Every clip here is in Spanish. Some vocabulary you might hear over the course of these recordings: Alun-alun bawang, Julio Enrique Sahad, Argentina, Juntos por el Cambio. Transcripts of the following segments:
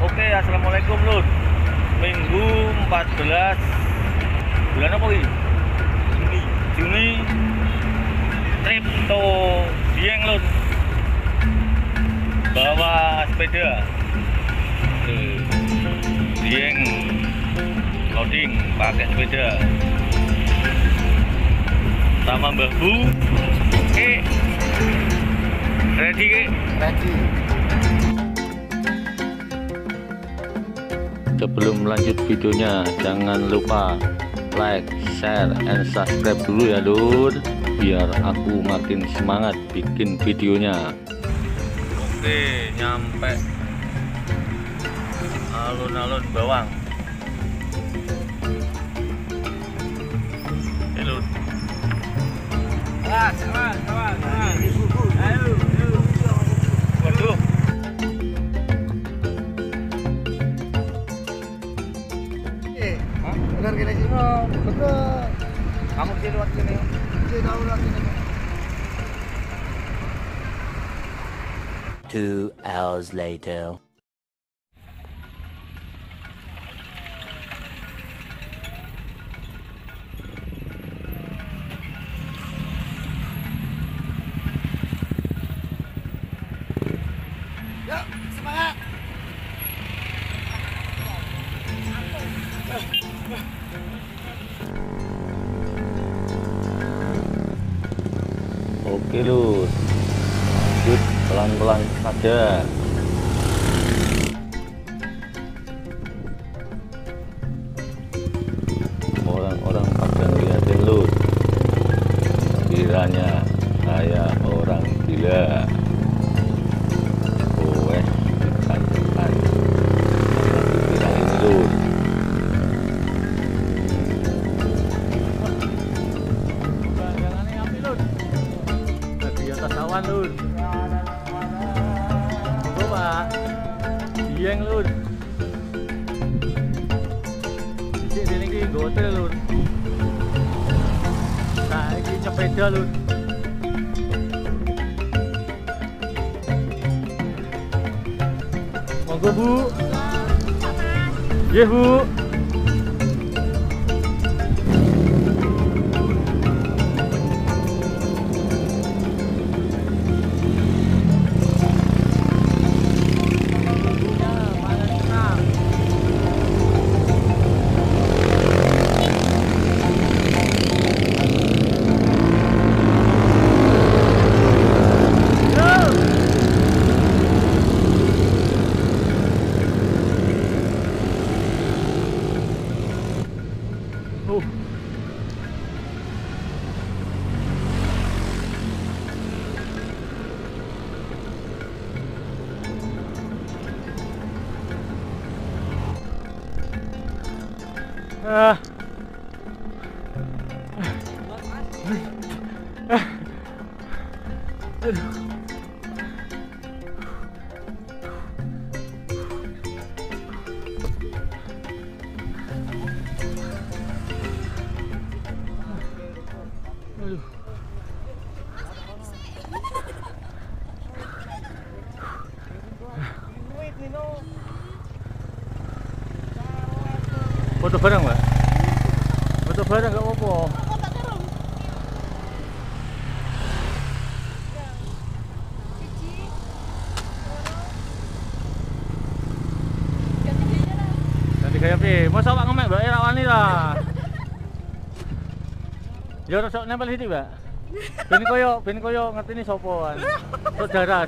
Oke, assalamualaikum Lur. Minggu 14 bulan apa ini? Juni. Trip to Dieng Lur. Bawa sepeda. Dieng loading pakai sepeda. Sama Mbah Bu. Oke. Ready ke? Ready. Sebelum lanjut videonya, jangan lupa like, share, and subscribe dulu ya Lur, biar aku makin semangat bikin videonya. Oke, nyampe alun-alun Bawang. Halo. Ah, kawan. Ayo. Waduh. Benar gini sih, betul. Kamu di luar sini. Di luar sini. 2 hours later. Yuk, semangat. Oke Lur, lanjut pelan-pelan saja. Orang-orang pada ngeliatin Lur, kiranya saya orang gila. Lur, coba Dieng Lur, di sini ki gotel Lur, saiki sepeda Lur. Monggo Bu, nggih Bu. Foto bareng, Mbak? Foto bareng gak apa-apa. Ganti gaya piye? Masa awak ngemek, Mbak, ra wani ta. Ya rada nempel sithik, Mbak. Ben koyo ngertine sapa kan. Saudara.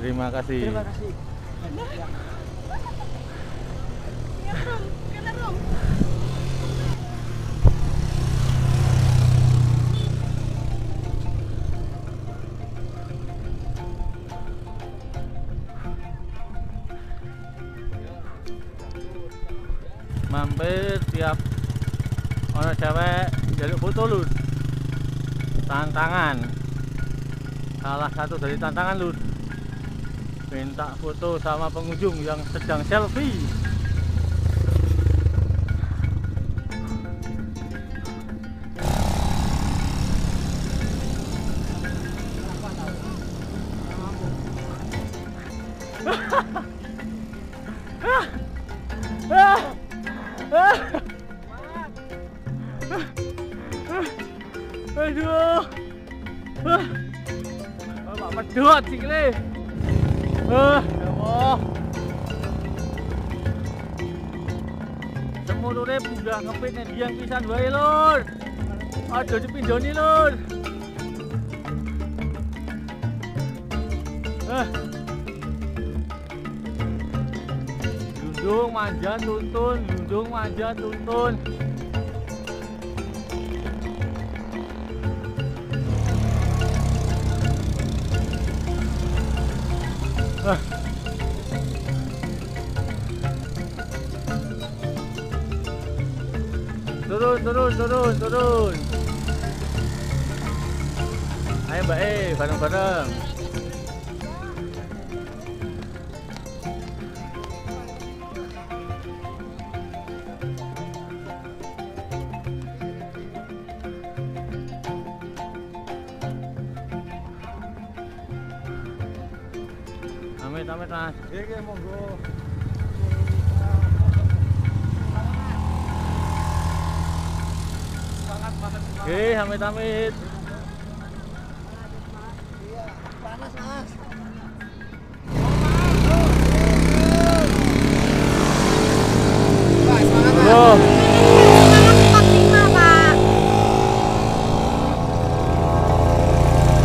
Terima kasih. Mampir tiap orang cewek jaluk foto Lur. Tantangan. Salah satu dari tantangan Lur, minta foto sama pengunjung yang sedang selfie. Aduh. Mak pedut sikit. Ya Allah. Semua urip munggah ngepit nek biang pisan wae, Lur. Aja dipindhoni, Lur. Lundung manjat tuntun, lundung manjat tuntun. Turun. Ayo Mbak E, bareng-bareng. Amit-amit Mas. Oke, monggo. Oke, amit-amit. Panas, Mas. Pak, semangat, Pak. Semangat 45,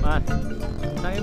Mas, nangin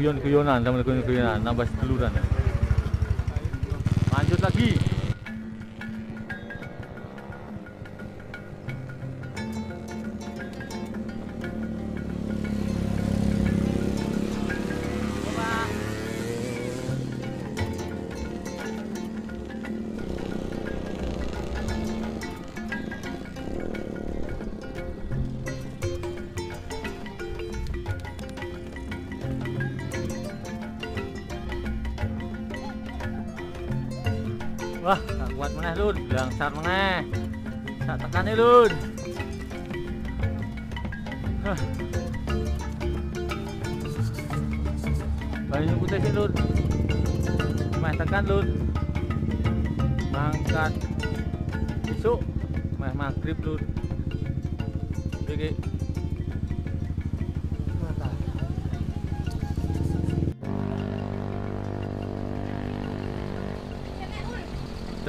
Kuyonan, sama kuyonan, nambah segeluran. Lanjut lagi. Wah, tak kuat meneh, Lur. Blangsar meneh. Tak tekan iki, Lur. Banyu putih iki, Lur. Meh tekan, Lur. Mangkat. Besok meh magrib, Lur. Iki.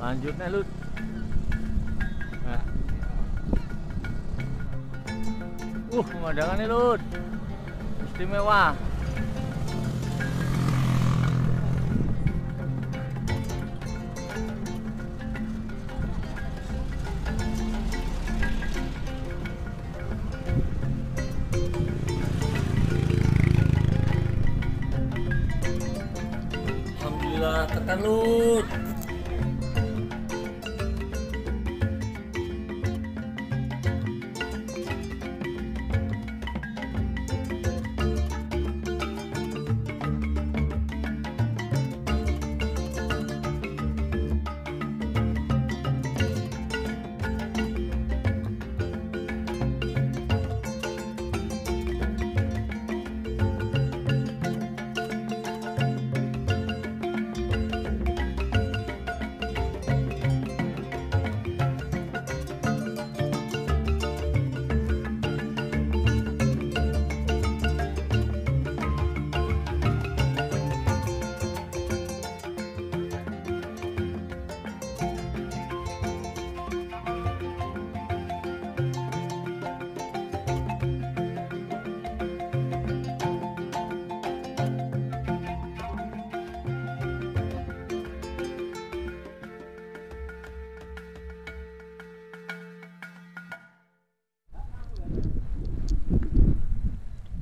Lanjut nih, Lur. Nah. Pemandangannya, Lur. Istimewa. makan lu.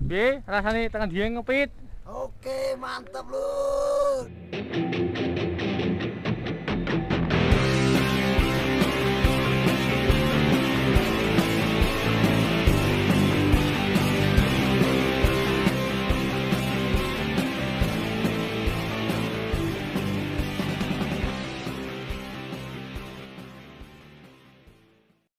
Oke, rasanya tangan dia ngepit. Oke, mantap lu.